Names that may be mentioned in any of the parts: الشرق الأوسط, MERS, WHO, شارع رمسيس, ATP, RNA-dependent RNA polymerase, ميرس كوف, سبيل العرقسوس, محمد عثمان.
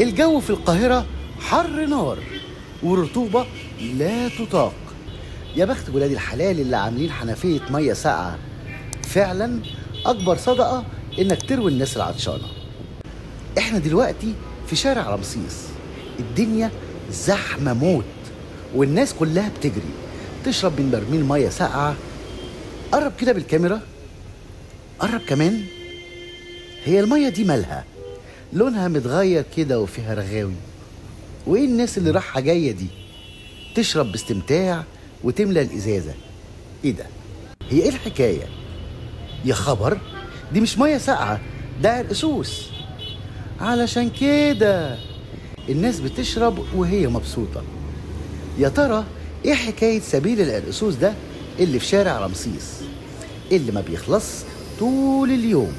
الجو في القاهرة حر نار ورطوبة لا تطاق. يا بخت ولادي الحلال اللي عاملين حنفية مية ساقعة. فعلا أكبر صدقة إنك تروي الناس العطشانة. إحنا دلوقتي في شارع رمسيس، الدنيا زحمة موت والناس كلها بتجري تشرب من برميل مية ساقعة. قرب كده بالكاميرا، قرب كمان. هي المية دي مالها؟ لونها متغير كده وفيها رغاوي. وإيه الناس اللي رايحة جاية دي؟ تشرب باستمتاع وتملى الإزازة. إيه ده؟ هي إيه الحكاية؟ يا خبر، دي مش مية ساقعة، ده عرقسوس. علشان كده الناس بتشرب وهي مبسوطة. يا ترى إيه حكاية سبيل العرقسوس ده اللي في شارع رمسيس اللي ما بيخلص طول اليوم؟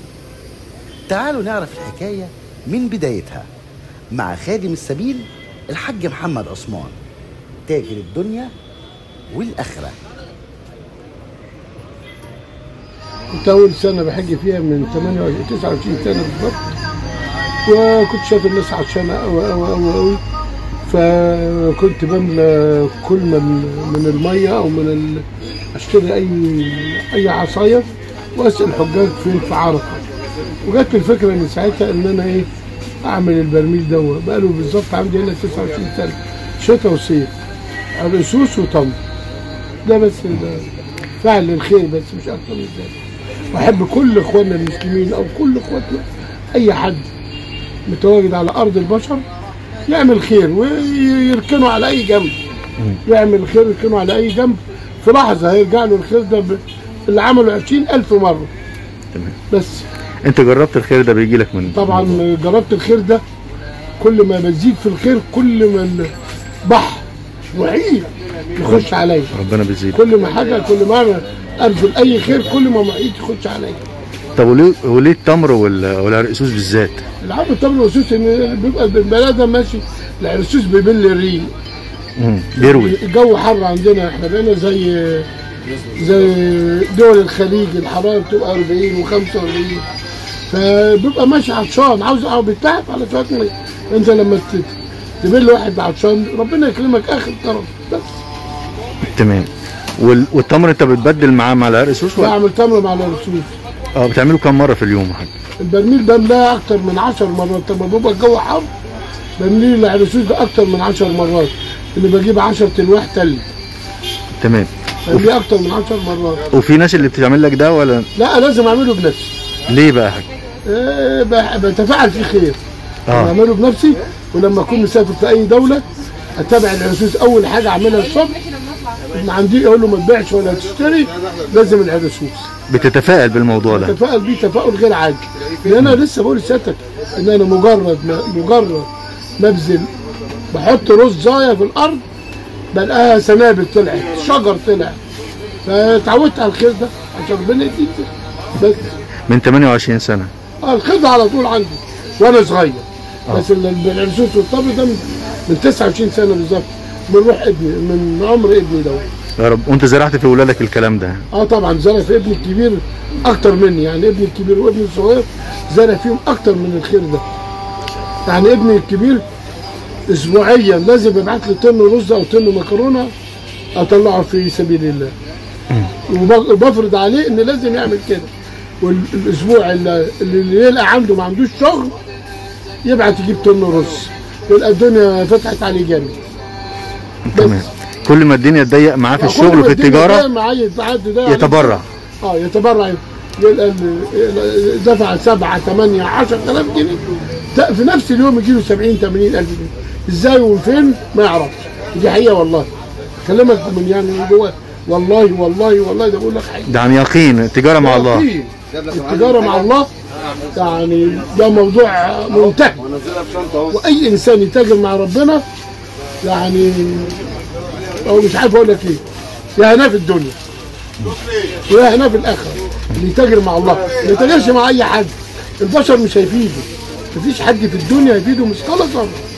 تعالوا نعرف الحكاية من بدايتها مع خادم السبيل الحاج محمد عثمان، تاجر الدنيا والآخرة. كنت أول سنة بحج فيها من 29 سنة بالظبط، وكنت شايف الناس عطشانة أوي، فكنت بملى كل من المية أو من أشتري أي عصاية وأسأل الحجاج فين في عرفة. وجت الفكرة من ساعتها إن أنا أعمل البرميل دوت. بقاله بالظبط عندي هنا 29 سنة، شتاء وصيف، عرقسوس وتمر. ده بس فعل الخير، بس مش أكتر من ذلك. وأحب كل إخواننا المسلمين أو كل إخواتنا، أي حد متواجد على أرض البشر يعمل خير ويركنه على أي جنب. يعمل خير يركنه على أي جنب، في لحظة هيرجع له الخير ده اللي عمله 20,000 مرة. تمام. بس انت جربت الخير ده بيجي لك من طبعا الموضوع. جربت الخير ده، كل ما بزيد في الخير كل ما البحر وعيه يخش عليا، ربنا بيزيد. كل ما حاجه، كل ما ابذل اي خير كل ما معيد يخش عليا. طب وليه التمر والعرقسوس بالذات؟ العرق التمر والعرقسوس ان بيبقى البلد ماشي، العرقسوس بيبل الريق بيروي. الجو حر عندنا، احنا بقينا زي دول الخليج، الحراره بتبقى 40 و45، فبيبقى ماشي عطشان، عاوز بيتعب على شويه ميه. انت لما تبين لواحد عطشان ربنا يكرمك اخر طرف بس. تمام. والتمر انت بتبدل معاه مع العرقسوس ولا؟ بعمل تمر مع العرقسوس. بتعمله كم مره في اليوم يا حاج؟ البرميل بملاه اكتر من 10 مرات. طب بيبقى الجو حر، برميل العرقسوس ده اكتر من 10 مرات، اللي بجيب 10 تلواح تلج. تمام. بمليه اكتر من 10 مرات. وفي ناس اللي بتعمل لك ده ولا؟ لا، لازم اعمله بنفسي. ليه بقى يا حاج؟ بتفاعل في خير. بعمله بنفسي، ولما اكون مسافر في اي دوله اتابع العرقسوس. اول حاجه اعملها الصبح اللي عندي اقول له ما تبيعش ولا تشتري، لازم العرقسوس. بتتفائل بالموضوع ده؟ بتتفائل بيه تفاؤل غير عادي، لان انا لسه بقول لسيادتك ان انا مجرد ما ابذل، بحط رزايه في الارض بلاقيها سنابل طلعت، شجر طلع، فتعودت على الخير ده عشان ربنا يديك. بس من 28 سنه الخير ده على طول عندي وانا صغير. بس العرقسوس والطبل ده من 29 سنه بالظبط، من روح ابني، من عمر ابني ده. يا رب. وانت زرعت في ولادك الكلام ده؟ طبعا زرع في ابني الكبير اكتر مني، يعني ابني الكبير وابني الصغير زرع فيهم اكتر من الخير ده. يعني ابني الكبير اسبوعيا لازم ابعت لي طن رز او طن مكرونه اطلعه في سبيل الله، وبفرض عليه ان لازم يعمل كده. والاسبوع اللي يلقى عنده ما عندوش شغل يبعت يجيب طن رز، يبقى الدنيا فتحت عليه جامد. تمام. كل ما الدنيا تضيق معاه في الشغل وفي التجاره يتبرع. يتبرع، يلقى دفع 7 8 10,000 جنيه في نفس اليوم يجي له 70 80,000 جنيه. ازاي وفين ما يعرفش، دي حقيقه والله، بكلمك من يعني جوه، والله والله والله ده بقول لك حقيقه، ده عن يقين. التجاره مع الله، التجاره مع الله يعني ده موضوع منتهي، واي انسان يتاجر مع ربنا يعني او مش عارف اقول لك ايه، يا هناه في الدنيا ويا هناه في الاخره. اللي يتاجر مع الله ما يتاجرش مع اي حد، البشر مش هيفيده، مفيش حد في الدنيا هيفيده مثقال ذره.